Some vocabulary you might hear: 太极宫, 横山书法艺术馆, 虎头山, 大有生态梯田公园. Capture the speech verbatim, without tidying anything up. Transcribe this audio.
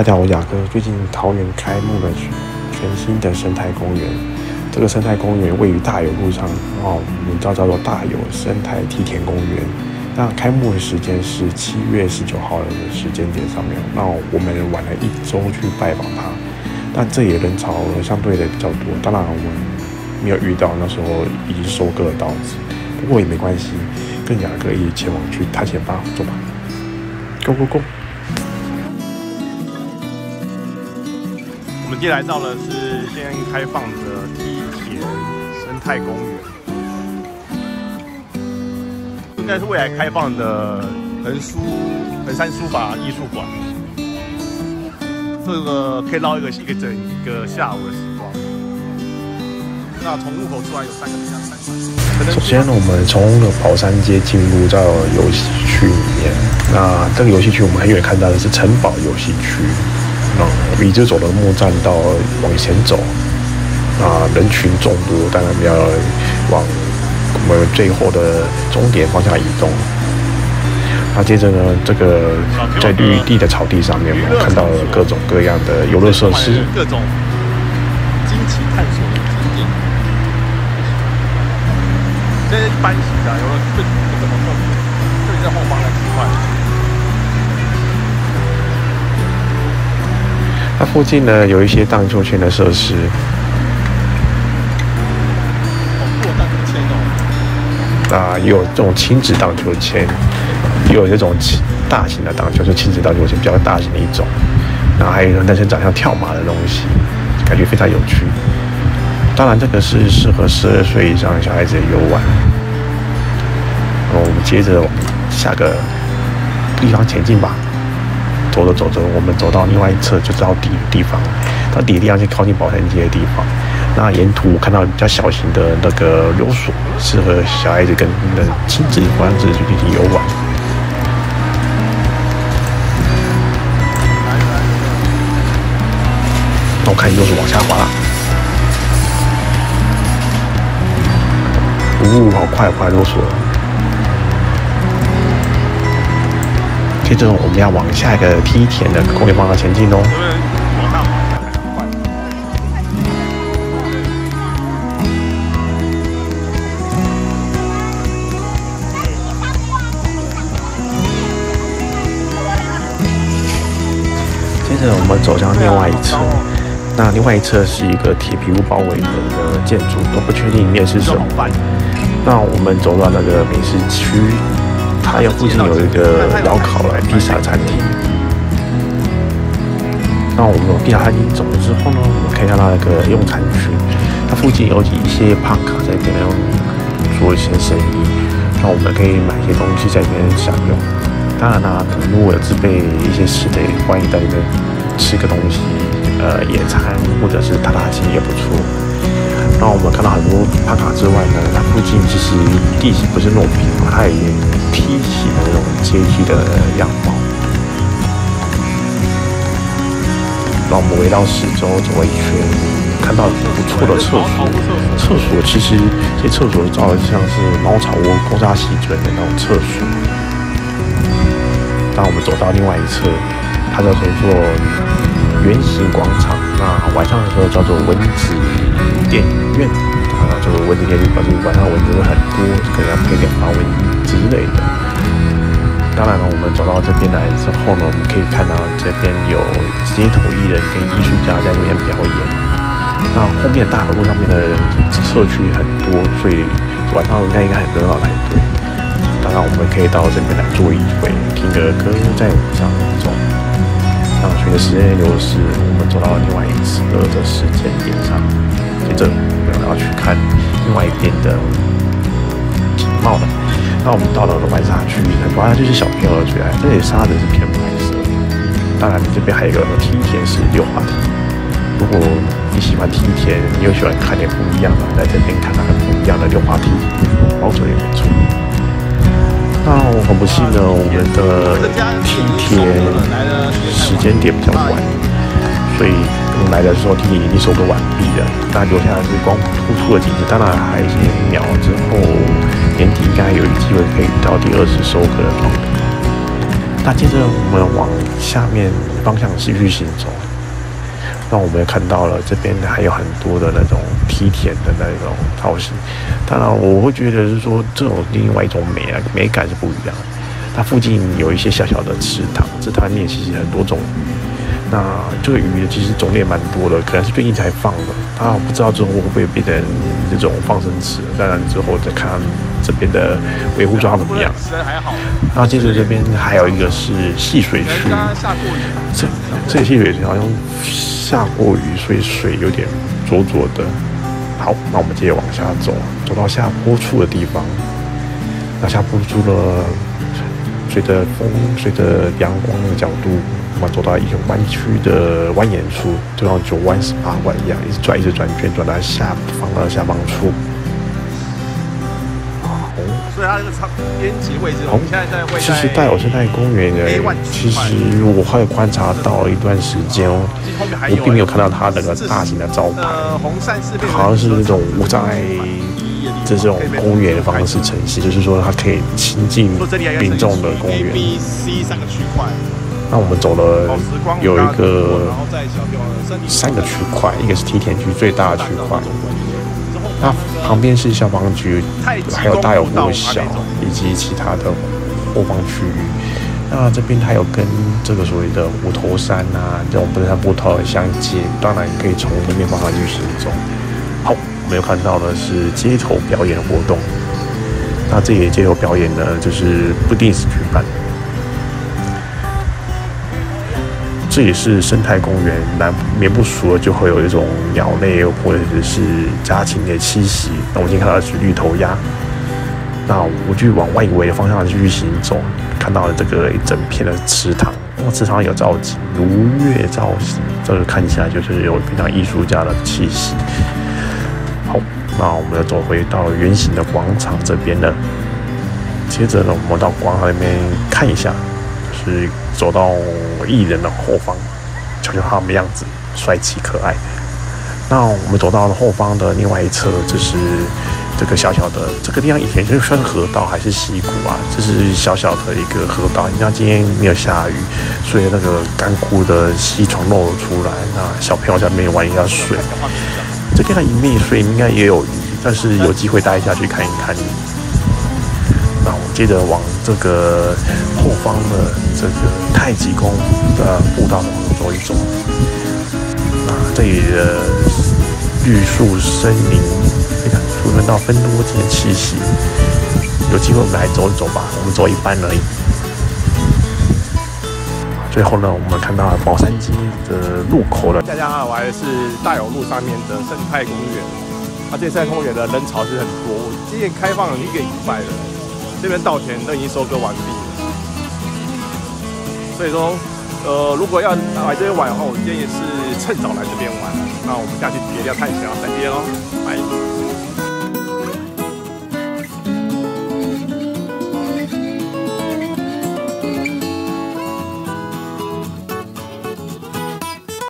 大家好，我雅哥。最近桃园开幕了全新的生态公园，这个生态公园位于大有路上，哦，我们叫叫做大有生态梯田公园。那开幕的时间是七月十九号的时间点上面，那我们晚了一周去拜访它，但这也人潮相对的比较多，当然我们没有遇到那时候已经收割的稻子，不过也没关系，跟雅哥一起前往去探险吧，走吧 ，Go Go Go！ 我们今天来到的是先开放的梯田生态公园，应该是未来开放的横书横山书法艺术馆。这个可以绕一个一个整一个下午的时光。那从入口出来有三个地下山。首先，我们从那个跑山街进入到游戏区里面。那这个游戏区我们很远看到的是城堡游戏区。 一直走的木栈道往前走，啊，人群众多，当然要往我们最后的终点方向移动。那接着呢，这个在绿地的草地上面，我们看到了各种各样的游乐设施，各种惊奇探索的景点。这是搬起的游乐，这怎么做？这里在后方的区块。 它附近呢有一些荡秋千的设施。哦，荡秋千哦。啊，也有这种亲子荡秋千，也有这种大型的荡秋千，亲子荡秋千比较大型的一种。然后还有一种男生长相跳马的东西，感觉非常有趣。当然，这个是适合十二岁以上的小孩子游玩。然后我们接着往下个地方前进吧。 走着走着，我们走到另外一侧，就到底地方。到底地方是靠近宝山街的地方。那沿途看到比较小型的那个溜索，适合小孩子跟那亲子玩子去进行游玩。那我看溜索往下滑了。呜、哦，好快，好快溜索。 接着我们要往下一个梯田的公园方向前进哦。接着我们走向另外一侧，那另外一侧是一个铁皮屋包围的一个建筑，都不确定里面是什么。那我们走到那个美食区。 它附近有一个窑烤来披萨餐厅。那我们披萨餐厅走了之后呢，我们可以看到那个用餐区，它附近有一些胖卡在这边做一些生意，那我们可以买一些东西在里面享用。当然啦、啊，如果有自备一些食的，欢迎在里面吃个东西，呃，野餐或者是塔塔鸡也不错。那我们看到很多胖卡之外呢，它附近其实地形不是那么平嘛，它也。 梯形的那种阶梯的样貌，让我们围绕四周走了一圈，看到不错的厕所。厕所其实这厕所照的像是猫草窝、公家洗嘴的那种厕所。当我们走到另外一侧，它叫做圆形广场。那晚上的时候叫做蚊子电影院。 啊，就是蚊子天气表示晚上蚊子会很多，可能要配点花蚊之类的。当然了，我们走到这边来之后呢，我们可以看到这边有街头艺人跟艺术家在这边表演。那后面大马路上面的社区很多，所以晚上应该应该很热闹才对。当然，我们可以到这边来坐一会，听个歌，再往上走。那随着时间流逝，我们走到另外一次的时间点上，接着。 然后去看另外一边的景貌了。那我们到了玩沙区，玩沙区是小朋友的最爱。这里沙子是偏白色的。当然，这边还有一个梯田是溜滑梯。如果你喜欢梯田，你又喜欢看点不一样的，在这边看看不一样的溜滑梯，包准也没错。那我很不幸呢，我们的梯田时间点比较晚，所以。 来的时候，梯田已经收割完毕了，那留下的是光秃秃的景致。当然，还有一些苗之后，年底应该有机会可以遇到第二次收割。那接着我们往下面方向继续行走，那我们也看到了这边还有很多的那种梯田的那种造型。当然，我会觉得是说这种另外一种美啊，美感是不一样的。那附近有一些小小的池塘，池塘里面其实很多种鱼，那这个鱼其实种类蛮多的，可能是最近才放的。啊，我不知道之后会不会变成这种放生池，当然之后再看这边的维护状况怎么样。然后接着这边还有一个是戏水区，这这戏水区好像下过雨，所以水有点浊浊的。好，那我们接着往下走，走到下坡处的地方，那下坡处了。随着风，随着阳光的角度，我们走到一个弯曲的蜿蜒处，就像九弯十八拐一样，一直转，一直转圈，转到下方的下方处。哦，所以它这个边界位置，我们现在在位在。其实戴尔生态公园的，其实我还有观察到一段时间哦，我并没有看到它那个大型的招牌，好像是那种无障碍。这种公园的方式呈现，就是说它可以亲近民众的公园。那我们走了有一个三个区块，一个是梯田区最大的区块，那旁边是消防局，还有大有国小以及其他的后方区域。那这边它有跟这个所谓的虎头山啊这种不山步道相接，当然可以从这边方向去行走。好。我们看到的是街头表演活动，那这里的街头表演呢，就是不定时举办。这也是生态公园，难免不熟了就会有一种鸟类或者是家禽的栖息。那我今天看到的是绿头鸭。那我就往外围的方向继续行走，看到了这个一整片的池塘，那池塘有造景，如月造型，这个看起来就是有非常艺术家的气息。好，那我们又走回到圆形的广场这边了。接着呢，我们到广场那边看一下，就是走到艺人的后方，瞧瞧他们的样子，帅气可爱。那我们走到后方的另外一侧，就是这个小小的这个地方，以前就算是河道还是溪谷啊，这是小小的一个河道。像今天没有下雨，所以那个干枯的溪床露了出来，那小朋友在那边玩一下水。这边一面水应该也有鱼，但是有机会大家下去看一看。那我们接着往这个后方的这个太极宫的步道上走一走。那这里的绿树森林非常充分到芬多精的气息。有机会我们来走一走吧，我们走一半而已。最后呢，我们看到了宝山街的路口了。大家好，我还是大有路上面的生态公园。啊，这生态公园的人潮是很多，我今年开放了一个礼拜了，这边稻田都已经收割完毕了。所以说，呃，如果要来这边玩的话，我建议是趁早来这边玩。那我们下去体验一下太极啊，再见喽，拜。